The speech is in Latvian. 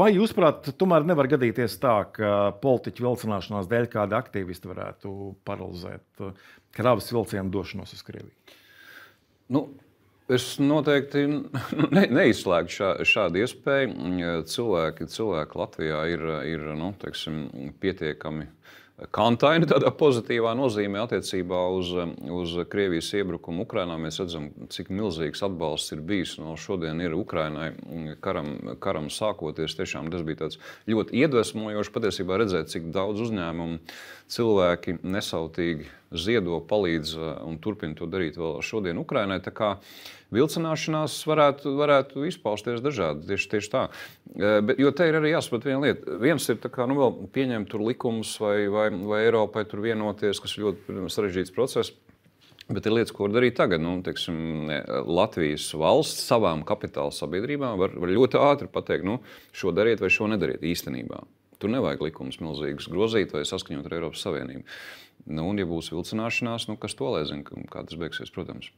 Vai jūsuprāt, tomēr nevar gadīties tā, ka politiķu vilcināšanās dēļ kāda aktīvista varētu paralizēt kravas vilcienu došanos uz Krieviju? Nu, es noteikti neizslēgtu šādu iespēju. Cilvēki Latvijā ir nu, teiksim, pietiekami kantaini tādā pozitīvā nozīmē attiecībā uz Krievijas iebrukumu Ukrainā. Mēs redzam, cik milzīgs atbalsts ir bijis no šodien ir Ukrainai karam sākoties. Tiešām tas bija tāds ļoti iedvesmojoši patiesībā redzēt, cik daudz uzņēmumu cilvēki nesautīgi ziedo, palīdz un turpina to darīt vēl šodien Ukrainai. Tā kā vilcināšanās varētu izpausties dažādi, tieši tā. Jo te ir arī jāsaprot viena lieta. Viens ir tā kā, nu, vēl pieņemt tur likumus vai Eiropai tur vienoties, kas ir ļoti sarežģīts process. Bet ir lietas, ko var darīt tagad. Nu, teiksim, Latvijas valsts savām kapitāla sabiedrībām var ļoti ātri pateikt, nu, šo dariet vai šo nedariet īstenībā. Tur nevajag likumus milzīgus grozīt vai saskaņot ar Eiropas Savienību. Nu, un, ja būs vilcināšanās, nu, kas to lai zina, kā tas beigsies, protams.